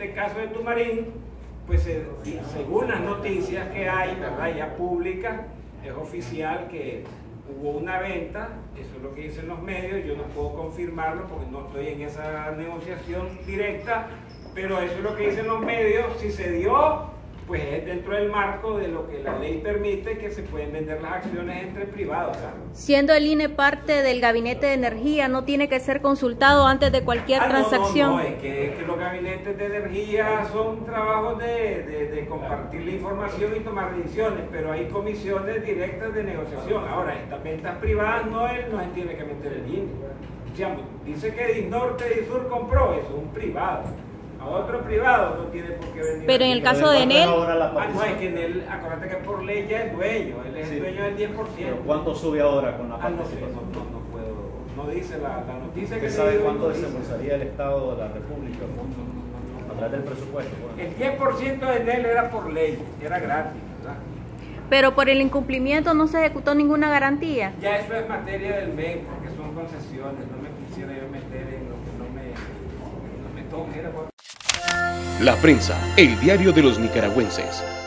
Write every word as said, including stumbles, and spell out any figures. este caso de Tumarín, pues eh, según las noticias que hay, ¿verdad?, ya públicas, es oficial que hubo una venta, eso es lo que dicen los medios, yo no puedo confirmarlo porque no estoy en esa negociación directa, pero eso es lo que dicen los medios. Si se dio, pues es dentro del marco de lo que la ley permite, que se pueden vender las acciones entre privados. Siendo el I N E parte del Gabinete de Energía, ¿no tiene que ser consultado antes de cualquier ah, transacción? No, no, no. Es, que, es que los gabinetes de energía son trabajos de, de, de compartir la información y tomar decisiones, pero hay comisiones directas de negociación. Ahora, estas ventas privadas no, él no se tiene que meter el I N E. Digamos, dice que Disnorte y Disur compró, eso es un privado. A otro privado no tiene por qué venir. Pero en el caso de Enel, ah, no, es que Enel, acuérdate que por ley ya es dueño, él es sí. el dueño del diez por ciento. ¿Pero cuánto sube ahora con la participación? Ah, no, no, no puedo, no dice la, la noticia. ¿Usted que sabe cuánto desembolsaría el Estado de la República a través del presupuesto? Bueno. El diez por ciento de Enel era por ley, era gratis, ¿verdad? Pero por el incumplimiento no se ejecutó ninguna garantía. Ya eso es materia del M E I, porque son concesiones, no me quisiera yo meter en lo que no me, no me toque. La Prensa, el diario de los nicaragüenses.